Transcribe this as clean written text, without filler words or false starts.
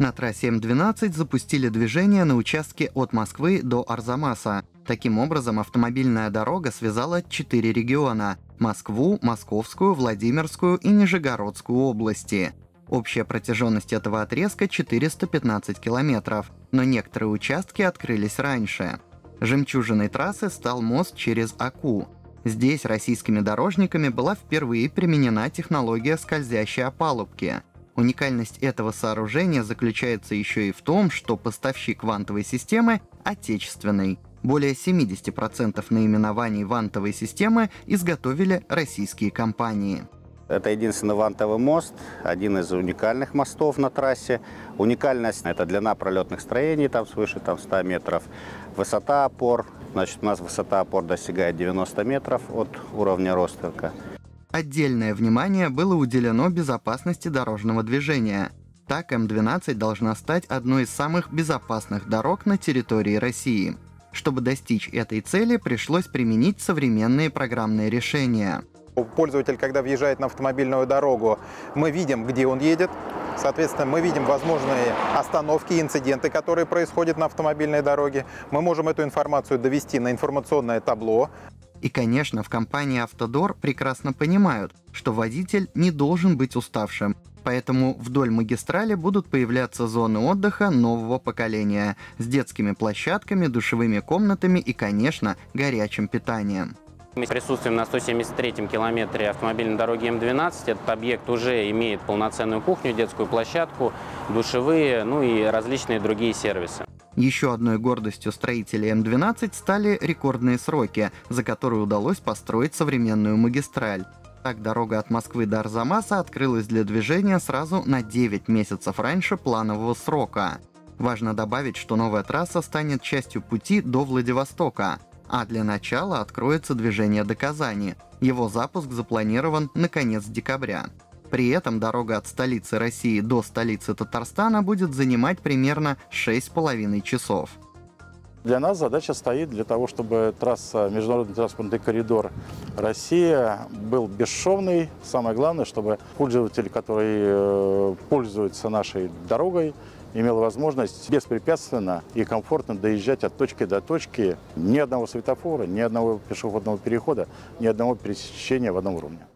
На трассе М-12 запустили движение на участке от Москвы до Арзамаса. Таким образом, автомобильная дорога связала 4 региона – Москву, Московскую, Владимирскую и Нижегородскую области. Общая протяженность этого отрезка – 415 километров, но некоторые участки открылись раньше. Жемчужиной трассы стал мост через Оку. Здесь российскими дорожниками была впервые применена технология скользящей опалубки. Уникальность этого сооружения заключается еще и в том, что поставщик вантовой системы отечественный. Более 70% наименований вантовой системы изготовили российские компании. Это единственный вантовый мост, один из уникальных мостов на трассе. Уникальность – это длина пролетных строений, там свыше 100 метров, высота опор. Значит, у нас высота опор достигает 90 метров от уровня ростверка. Отдельное внимание было уделено безопасности дорожного движения. Так, М-12 должна стать одной из самых безопасных дорог на территории России. Чтобы достичь этой цели, пришлось применить современные программные решения. Пользователь, когда въезжает на автомобильную дорогу, мы видим, где он едет. Соответственно, мы видим возможные остановки, инциденты, которые происходят на автомобильной дороге. Мы можем эту информацию довести на информационное табло. И, конечно, в компании «Автодор» прекрасно понимают, что водитель не должен быть уставшим. Поэтому вдоль магистрали будут появляться зоны отдыха нового поколения с детскими площадками, душевыми комнатами и, конечно, горячим питанием. Мы присутствуем на 173-м километре автомобильной дороги М-12. Этот объект уже имеет полноценную кухню, детскую площадку, душевые, ну и различные другие сервисы. Еще одной гордостью строителей М-12 стали рекордные сроки, за которые удалось построить современную магистраль. Так, дорога от Москвы до Арзамаса открылась для движения сразу на 9 месяцев раньше планового срока. Важно добавить, что новая трасса станет частью пути до Владивостока, а для начала откроется движение до Казани. Его запуск запланирован на конец декабря. При этом дорога от столицы России до столицы Татарстана будет занимать примерно 6,5 часов. Для нас задача стоит для того, чтобы трасса, международный транспортный коридор Россия был бесшовный. Самое главное, чтобы пользователь, который пользуется нашей дорогой, имел возможность беспрепятственно и комфортно доезжать от точки до точки, ни одного светофора, ни одного пешеходного перехода, ни одного пересечения в одном уровне.